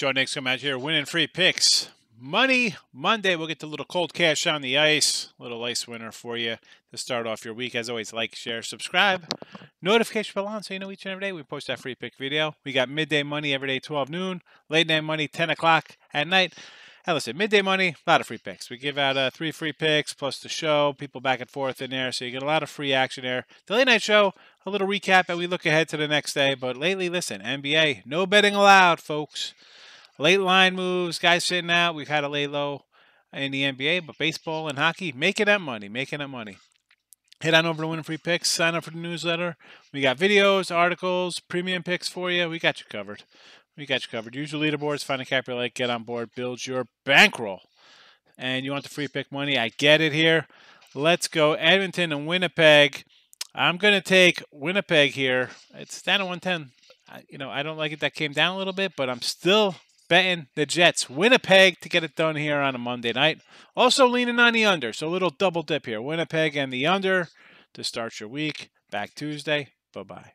Sean Higgs coming out here, winning free picks. Money Monday, we'll get the little cold cash on the ice. Little ice winner for you to start off your week. As always, like, share, subscribe. Notification bell on so you know each and every day we post that free pick video. We got midday money every day, 12 noon. Late night money, 10 o'clock at night. Hey, listen, midday money, a lot of free picks. We give out 3 free picks plus the show, people back and forth in there. So you get a lot of free action there. The late night show, a little recap, and we look ahead to the next day. But lately, listen, NBA, no betting allowed, folks. Late line moves, guys sitting out. We've had to lay low in the NBA, but baseball and hockey, making that money, making that money. Head on over to Winning Free Picks. Sign up for the newsletter. We got videos, articles, premium picks for you. We got you covered. We got you covered. Use your leaderboards. Find a cap you like. Get on board. Build your bankroll. And you want the free pick money? I get it here. Let's go Edmonton and Winnipeg. I'm going to take Winnipeg here. It's down to 110. I don't like it. That came down a little bit, but I'm still betting the Jets. Winnipeg to get it done here on a Monday night. Also leaning on the under. So a little double dip here. Winnipeg and the under to start your week. Back Tuesday. Bye-bye.